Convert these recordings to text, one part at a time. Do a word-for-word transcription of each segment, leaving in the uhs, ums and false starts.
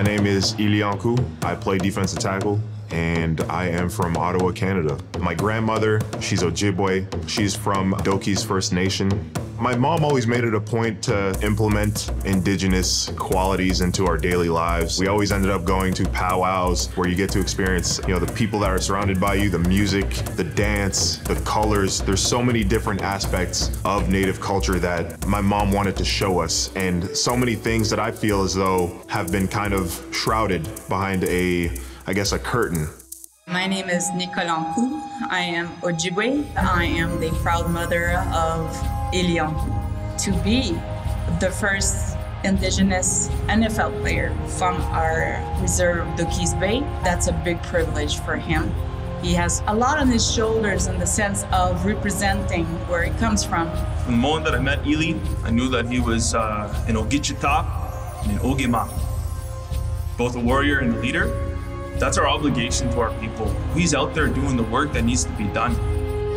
My name is Eli Ankou. I play defensive tackle, and I am from Ottawa, Canada. My grandmother, she's Ojibwe. She's from Doki's First Nation. My mom always made it a point to implement indigenous qualities into our daily lives. We always ended up going to powwows where you get to experience, you know, the people that are surrounded by you, the music, the dance, the colors. There's so many different aspects of Native culture that my mom wanted to show us, and so many things that I feel as though have been kind of shrouded behind a, I guess, a curtain. My name is Nicole Ankou. I am Ojibwe. I am the proud mother of Eli Ankou. To be the first Indigenous N F L player from our reserve, Doki's Bay, that's a big privilege for him. He has a lot on his shoulders in the sense of representing where he comes from. From the moment that I met Eli, I knew that he was uh, an Ogichita and an Ogima, both a warrior and a leader. That's our obligation to our people. He's out there doing the work that needs to be done.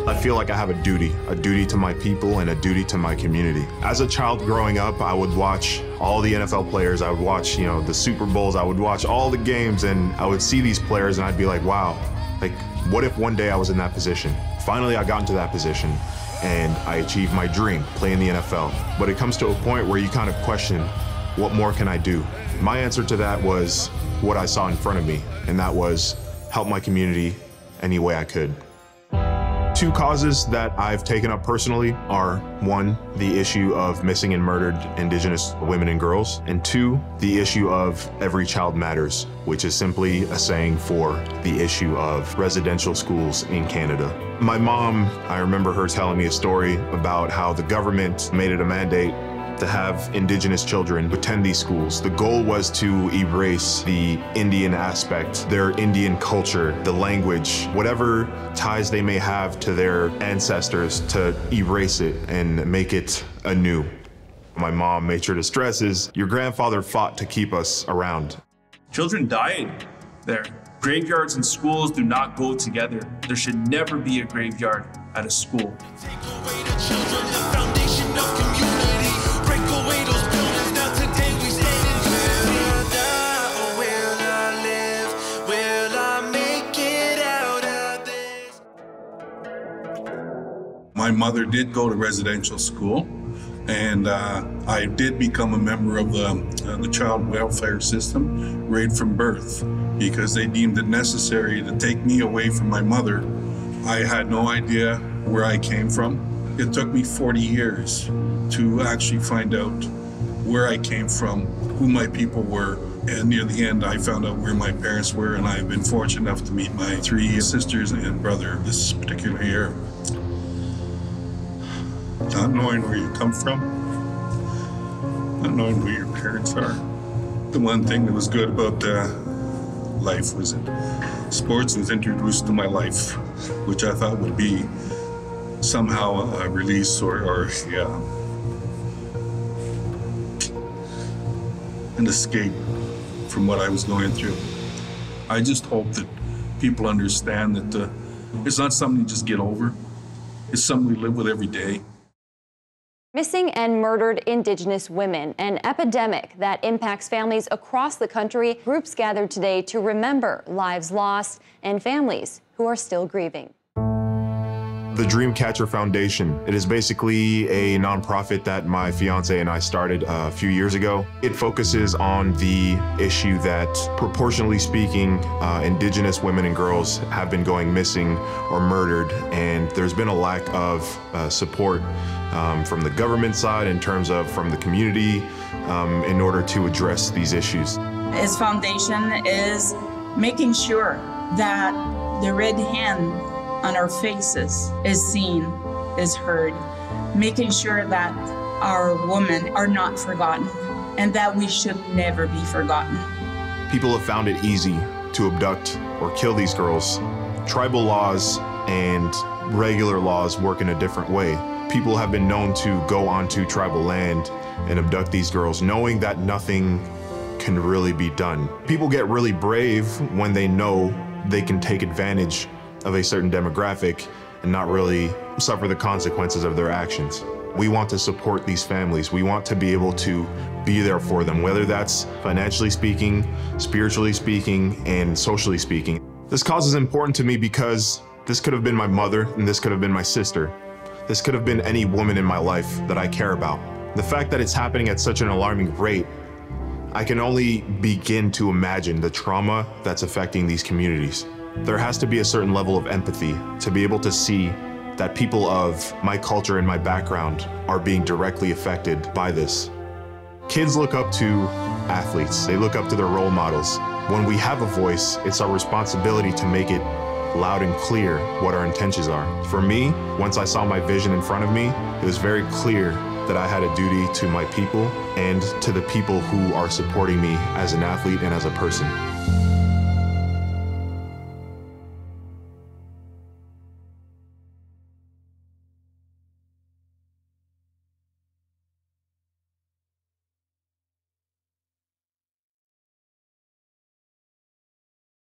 I feel like I have a duty, a duty to my people and a duty to my community. As a child growing up, I would watch all the N F L players. I would watch, you know, the Super Bowls. I would watch all the games, and I would see these players and I'd be like, wow, like, what if one day I was in that position? Finally, I got into that position and I achieved my dream, playing the N F L. But it comes to a point where you kind of question, what more can I do? My answer to that was what I saw in front of me, and that was help my community any way I could. Two causes that I've taken up personally are, one, the issue of missing and murdered Indigenous women and girls, and two, the issue of Every Child Matters, which is simply a saying for the issue of residential schools in Canada. My mom, I remember her telling me a story about how the government made it a mandate to have Indigenous children attend these schools. The goal was to erase the Indian aspect, their Indian culture, the language, whatever ties they may have to their ancestors, to erase it and make it anew. My mom made sure to stress is, your grandfather fought to keep us around. Children died there. Graveyards and schools do not go together. There should never be a graveyard at a school. Take away the children, the foundation of community. My mother did go to residential school, and uh, I did become a member of the, uh, the child welfare system right from birth, because they deemed it necessary to take me away from my mother. I had no idea where I came from. It took me forty years to actually find out where I came from, who my people were, and near the end I found out where my parents were, and I've been fortunate enough to meet my three sisters and brother this particular year. Not knowing where you come from, not knowing where your parents are. The one thing that was good about uh, life was that sports was introduced to my life, which I thought would be somehow a release or, or yeah, an escape from what I was going through. I just hope that people understand that uh, it's not something you just get over. It's something we live with every day. Missing and murdered Indigenous women, an epidemic that impacts families across the country. Groups gathered today to remember lives lost and families who are still grieving. The Dreamcatcher Foundation. It is basically a nonprofit that my fiance and I started a few years ago. It focuses on the issue that, proportionally speaking, uh, Indigenous women and girls have been going missing or murdered, and there's been a lack of uh, support Um, from the government side, in terms of from the community, um, in order to address these issues. His foundation is making sure that the red hand on our faces is seen, is heard, making sure that our women are not forgotten and that we should never be forgotten. People have found it easy to abduct or kill these girls. Tribal laws and regular laws work in a different way. People have been known to go onto tribal land and abduct these girls, knowing that nothing can really be done. People get really brave when they know they can take advantage of a certain demographic and not really suffer the consequences of their actions. We want to support these families. We want to be able to be there for them, whether that's financially speaking, spiritually speaking, and socially speaking. This cause is important to me because this could have been my mother, and this could have been my sister. This could have been any woman in my life that I care about. The fact that it's happening at such an alarming rate, I can only begin to imagine the trauma that's affecting these communities. There has to be a certain level of empathy to be able to see that people of my culture and my background are being directly affected by this. Kids look up to athletes. They look up to their role models. When we have a voice, it's our responsibility to make it loud and clear what our intentions are. For me, once I saw my vision in front of me, it was very clear that I had a duty to my people and to the people who are supporting me as an athlete and as a person.